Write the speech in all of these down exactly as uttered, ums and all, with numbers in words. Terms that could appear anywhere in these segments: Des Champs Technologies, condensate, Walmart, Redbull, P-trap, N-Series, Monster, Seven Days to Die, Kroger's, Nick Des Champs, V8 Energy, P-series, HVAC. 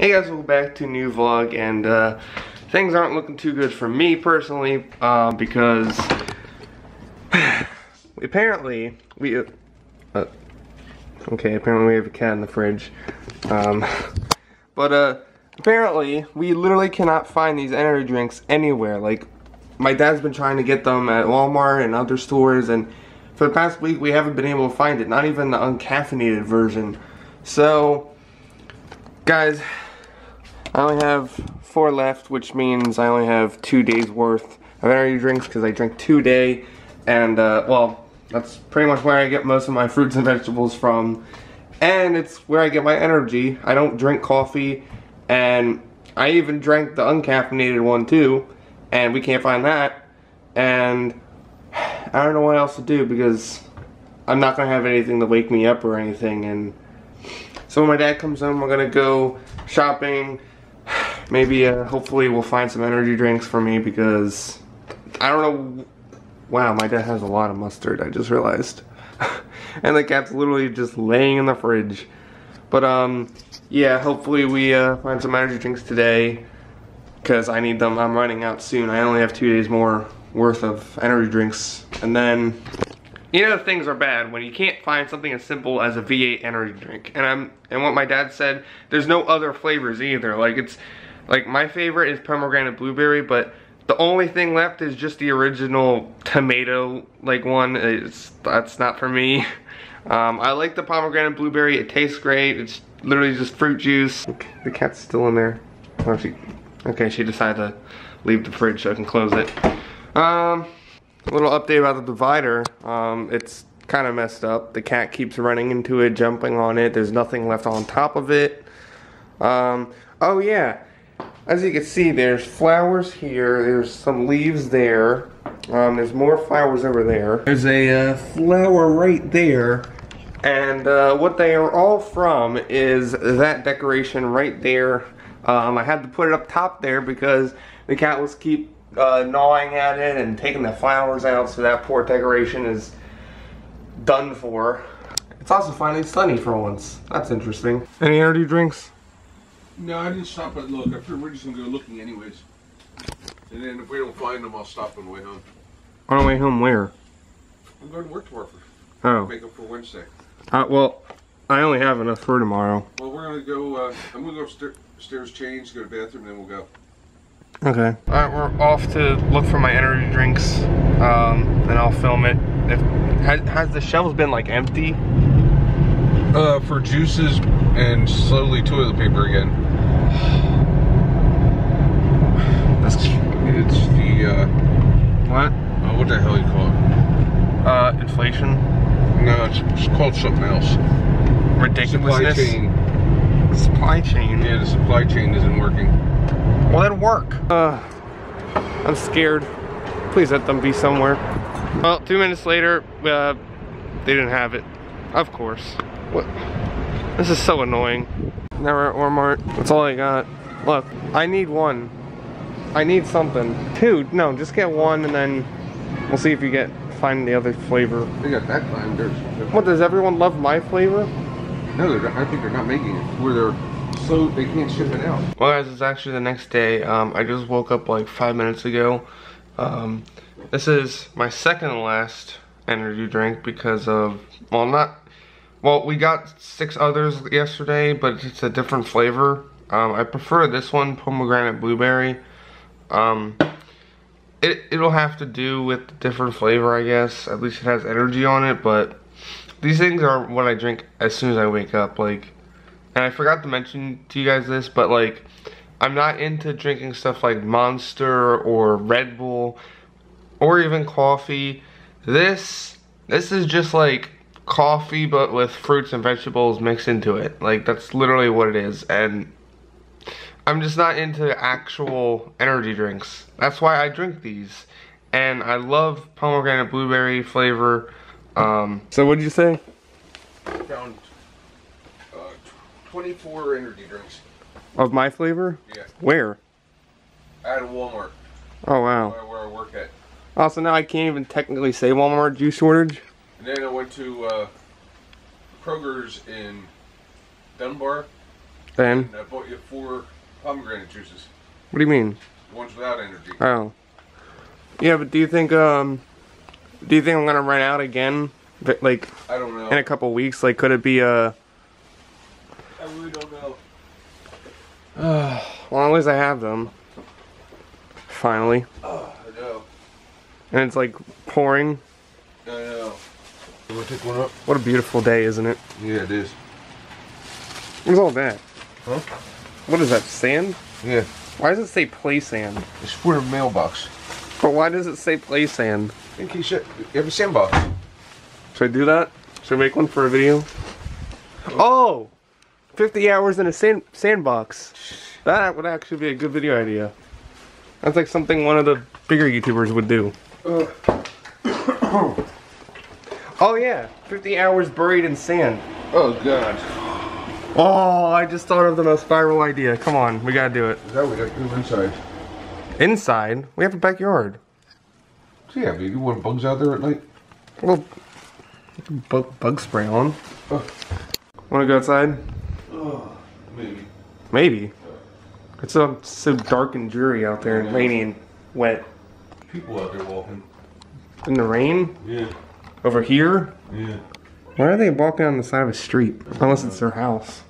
Hey guys, welcome back to a new vlog, and uh, things aren't looking too good for me personally, uh, because apparently we, uh, okay, apparently we have a cat in the fridge, um, but uh, apparently we literally cannot find these energy drinks anywhere. Like, my dad's been trying to get them at Walmart and other stores, and for the past week we haven't been able to find it, not even the uncaffeinated version. So, guys, I only have four left, which means I only have two days worth of energy drinks because I drink two day, and uh, well, that's pretty much where I get most of my fruits and vegetables from, and it's where I get my energy. I don't drink coffee, and I even drank the uncaffeinated one too, and we can't find that, and I don't know what else to do because I'm not gonna have anything to wake me up or anything. And so when my dad comes home, we're gonna go shopping. Maybe, uh, hopefully we'll find some energy drinks for me because I don't know. Wow, my dad has a lot of mustard, I just realized. And the cat's literally just laying in the fridge. But um, yeah, hopefully we uh, find some energy drinks today because I need them. I'm running out soon. I only have two days more worth of energy drinks. And then, you know, things are bad when you can't find something as simple as a V eight energy drink. And I'm and what my dad said, there's no other flavors either. Like, it's like my favorite is pomegranate blueberry, but the only thing left is just the original tomato like one. It's that's not for me. Um, I like the pomegranate blueberry. It tastes great. It's literally just fruit juice. The cat's still in there. Oh, she, okay, she decided to leave the fridge so I can close it. Um. A little update about the divider. Um, it's kind of messed up. The cat keeps running into it, jumping on it. There's nothing left on top of it. Um, oh yeah, as you can see, there's flowers here. There's some leaves there. Um, there's more flowers over there. There's a uh, flower right there. And uh, what they are all from is that decoration right there. Um, I had to put it up top there because the cat was keep Uh, gnawing at it and taking the flowers out, so that poor decoration is done for. It's also finally sunny for once. That's interesting. Any energy drinks? No, I didn't stop and look. I figured we're just gonna go looking anyways. And then if we don't find them, I'll stop on the way home. On the way home where? I'm going to work tomorrow. For, oh. Make up for Wednesday. Uh, well, I only have enough for tomorrow. Well, we're gonna go, uh, I'm gonna go upstairs, change, go to the bathroom, and then we'll go. Okay. Alright, we're off to look for my energy drinks, um, and I'll film it. If has, has the shelves been, like, empty? Uh, for juices and slowly toilet paper again. That's it's the, uh... What? Uh, what the hell you call it? Uh, inflation? No, it's, it's called something else. Ridiculousness? Supply chain. Supply chain? Yeah, the supply chain isn't working. Well, that'd work. Uh, I'm scared. Please let them be somewhere. Well, two minutes later, uh, they didn't have it. Of course. What? This is so annoying. Now we're at Walmart. That's all I got. Look, I need one. I need something. Two? No, just get one, and then we'll see if you get find the other flavor. They got that kind. What? Does everyone love my flavor? No, they're, I think they're not making it. Where they're. So they can't ship it out. Well, guys, it's actually the next day. Um, I just woke up like five minutes ago. Um, this is my second last energy drink because of, well, not, well, we got six others yesterday, but it's a different flavor. Um, I prefer this one, pomegranate blueberry. Um, it, it'll have to do with different flavor, I guess. At least it has energy on it, but these things are what I drink as soon as I wake up, like. And I forgot to mention to you guys this, but like, I'm not into drinking stuff like Monster or Redbull or even coffee. This, this is just like coffee but with fruits and vegetables mixed into it. Like, that's literally what it is, and I'm just not into actual energy drinks. That's why I drink these, and I love pomegranate blueberry flavor. Um, so what'd you say? Down. twenty-four energy drinks. Of my flavor? Yeah. Where? At Walmart. Oh, wow. Where, where I work at. Also, now I can't even technically say Walmart juice shortage. And then I went to uh, Kroger's in Dunbar. Then? And I bought you four pomegranate juices. What do you mean? The ones without energy. Oh. Yeah, but do you think, um, do you think I'm gonna run out again? Like, I don't know. In a couple weeks, like, could it be a... I really don't know. Well, as long as I have them. Finally. Oh, I know. And it's like pouring. I know. You wanna take one up? What a beautiful day, isn't it? Yeah, it is. What's all that? Huh? What is that, sand? Yeah. Why does it say play sand? It's for a mailbox. But why does it say play sand? I think you should. You have a sandbox. Should I do that? Should I make one for a video? Oh! fifty hours in a sand sandbox. That would actually be a good video idea. That's like something one of the bigger YouTubers would do. Uh. Oh yeah, fifty hours buried in sand. Oh god. Oh, I just thought of the most viral idea. Come on, we gotta do it. That we gotta do inside. Inside? We have a backyard. Yeah, but you want bugs out there at night? Well, you can bu bug spray on. Oh. Wanna go outside? Oh, maybe. Maybe? It's so, so dark and dreary out there, yeah, and rainy and wet. People out there walking. In the rain? Yeah. Over here? Yeah. Why are they walking on the side of a street? Unless it's their house.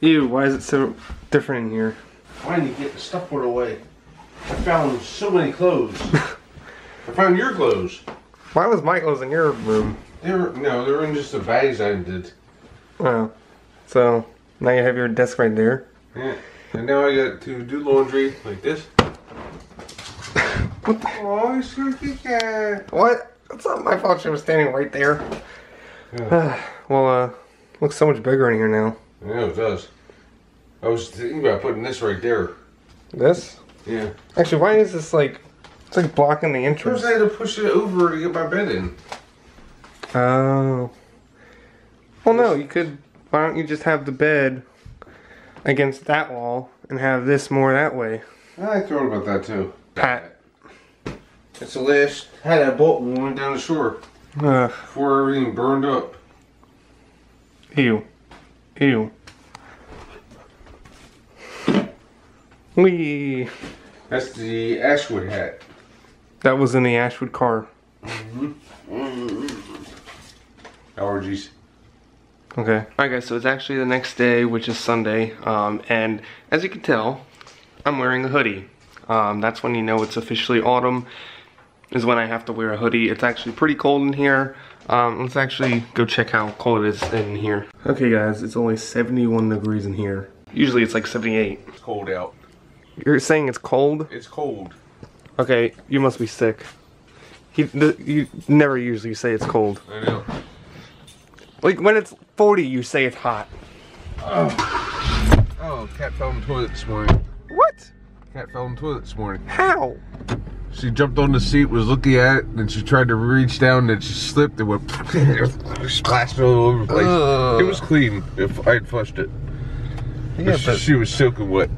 Ew, why is it so different in here? Why didn't you get the stuff put away? I found so many clothes. I found your clothes. Why was my clothes in your room? They were, no, they were in just the bags I did. Oh. So, now you have your desk right there. Yeah. And now I got to do laundry like this. What the? Oh, Suki cat. What? That's not my fault she was standing right there. Yeah. Well, uh, looks so much bigger in here now. Yeah, it does. I was thinking about putting this right there. This? Yeah. Actually, why is this like, it's like blocking the entrance? I had to push it over to get my bed in. Oh. Well, no, you could, why don't you just have the bed against that wall and have this more that way? I thought about that too. Pat. It's the last hat I bought when we went down the shore. Uh, Before everything burned up. Ew. Ew. Wee. That's the Ashwood hat. That was in the Ashwood car. Mm-hmm. Mm-hmm. Allergies. Okay. Alright guys, so it's actually the next day, which is Sunday. Um, and as you can tell, I'm wearing a hoodie. Um, that's when you know it's officially autumn. Is when I have to wear a hoodie. It's actually pretty cold in here. Um, let's actually go check how cold it is in here. Okay guys, it's only seventy-one degrees in here. Usually it's like seventy-eight. It's cold out. You're saying it's cold? It's cold. Okay, you must be sick. He, the, you never usually say it's cold. I know. Like when it's forty, you say it's hot. Oh, oh cat fell in the toilet this morning. What? Cat fell in the toilet this morning. How? She jumped on the seat, was looking at it, and she tried to reach down, and she slipped and went splashed all over the place. Uh, it was clean if I had flushed it. Yeah, she, she was soaking wet.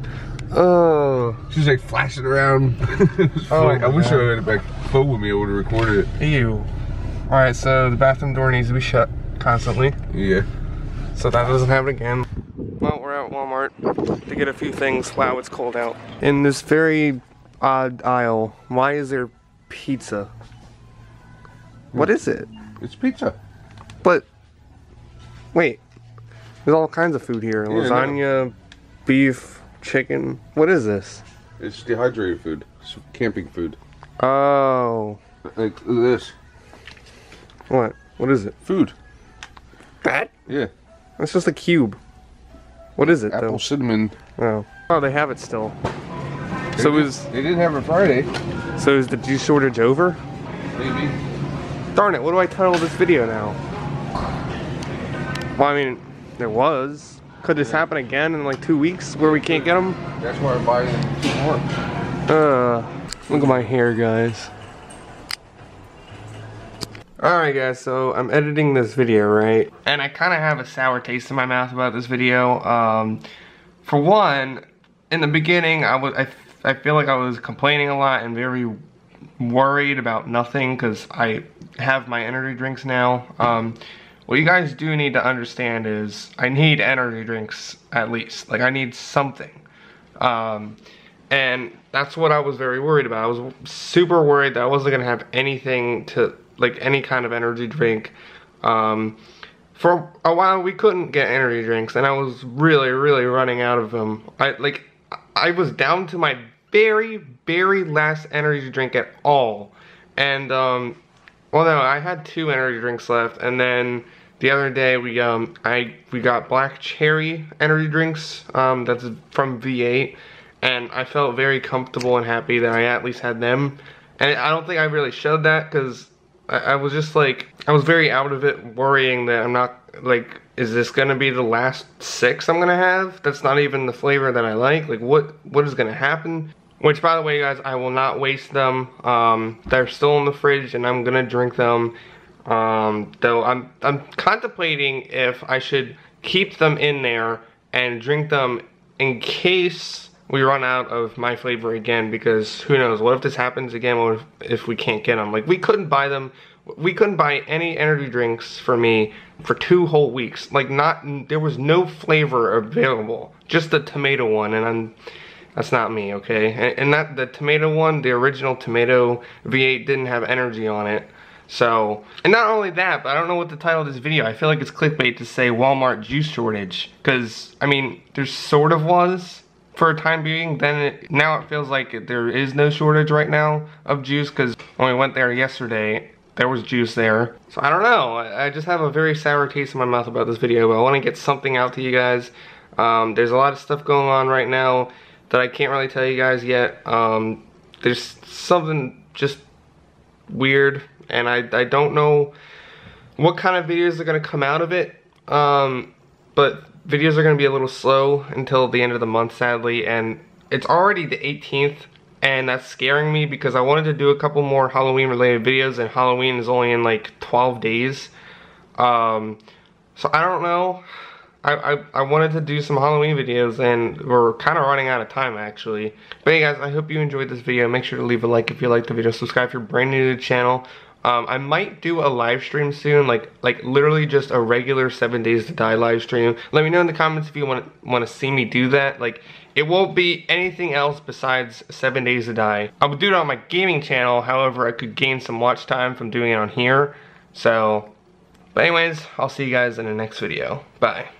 Oh. Uh, she was like flashing around. It was funny. Oh, I wish God. I had it back phone with me, I would have recorded it. Ew. Alright, so the bathroom door needs to be shut constantly. Yeah. So that doesn't happen again. Well, we're at Walmart to get a few things. Wow, it's cold out. In this very odd aisle. Why is there pizza? What is it? It's pizza. But wait, there's all kinds of food here. Yeah, lasagna, no. Beef, chicken. What is this? It's dehydrated food. It's camping food. Oh. Like this. What? What is it? Food. That? Yeah. It's just a cube. What is it Apple though? Apple cinnamon. Oh. Oh, they have it still. So they, is, they didn't have it Friday. So is the juice shortage over? Maybe. Darn it, what do I title this video now? Well, I mean, there was. Could this yeah. happen again in like two weeks where we can't get them? That's why I'm buying two more. Uh, look at my hair, guys. Alright guys, so I'm editing this video, right? And I kind of have a sour taste in my mouth about this video. Um, for one, in the beginning, I was... I I feel like I was complaining a lot and very worried about nothing because I have my energy drinks now. Um, What you guys do need to understand is I need energy drinks at least. Like, I need something. Um, and that's what I was very worried about. I was super worried that I wasn't going to have anything to, like, any kind of energy drink. Um, for a while, we couldn't get energy drinks, and I was really, really running out of them. I, like, I was down to my very, very last energy drink at all. And, um... well, no, I had two energy drinks left, and then the other day we um I we got black cherry energy drinks. Um, that's from V eight, and I felt very comfortable and happy that I at least had them. And I don't think I really showed that because I, I was just like I was very out of it, worrying that I'm not like, is this gonna be the last six I'm gonna have? That's not even the flavor that I like. Like, what what is gonna happen? Which, by the way, guys, I will not waste them. Um, they're still in the fridge, and I'm gonna drink them. Um, though I'm I'm contemplating if I should keep them in there and drink them in case we run out of my flavor again. Because who knows? What if this happens again? What if, if we can't get them? Like, we couldn't buy them. We couldn't buy any energy drinks for me for two whole weeks. Like, not there was no flavor available. Just the tomato one, and I'm. That's not me, okay? And, and that the tomato one, the original tomato V eight didn't have energy on it. So, and not only that, but I don't know what the title of this video. I feel like it's clickbait to say Walmart juice shortage. Because, I mean, there sort of was for a time being. Then it, now it feels like there is no shortage right now of juice. Because when we went there yesterday, there was juice there. So, I don't know. I, I just have a very sour taste in my mouth about this video. But I want to get something out to you guys. Um, there's a lot of stuff going on right now that I can't really tell you guys yet. Um, there's something just weird, and I, I don't know what kind of videos are going to come out of it, um, but videos are going to be a little slow until the end of the month, sadly, and it's already the eighteenth, and that's scaring me because I wanted to do a couple more Halloween related videos, and Halloween is only in like twelve days, um, so I don't know. I, I wanted to do some Halloween videos, and we're kind of running out of time, actually. But hey guys, I hope you enjoyed this video. Make sure to leave a like if you liked the video. Subscribe if you're brand new to the channel. Um, I might do a live stream soon, like like literally just a regular Seven Days to Die live stream. Let me know in the comments if you want want to see me do that. Like, it won't be anything else besides Seven Days to Die. I would do it on my gaming channel. However, I could gain some watch time from doing it on here. So, but anyways, I'll see you guys in the next video. Bye.